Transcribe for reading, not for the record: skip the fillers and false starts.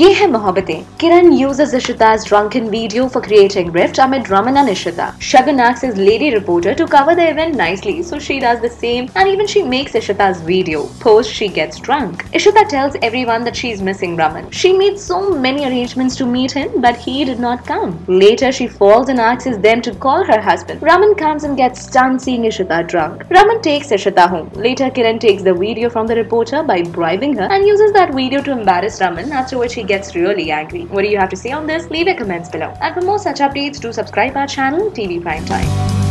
Ye Hai Mohabbatein. Kiran uses Ishita's drunken video for creating rift amid Raman and Ishita. Shagun acts as lady reporter to cover the event nicely, so she does the same, and even she makes Ishita's video. Post she gets drunk, Ishita tells everyone that she is missing Raman. She made so many arrangements to meet him, but he did not come. Later she falls and asks them to call her husband. Raman comes and gets stunned seeing Ishita drunk. Raman takes Ishita home. Later Kiran takes the video from the reporter by bribing her and uses that video to embarrass Raman, after which he gets really angry. What do you have to say on this? Leave your comments below. And for more such updates, do subscribe our channel TV Prime Time.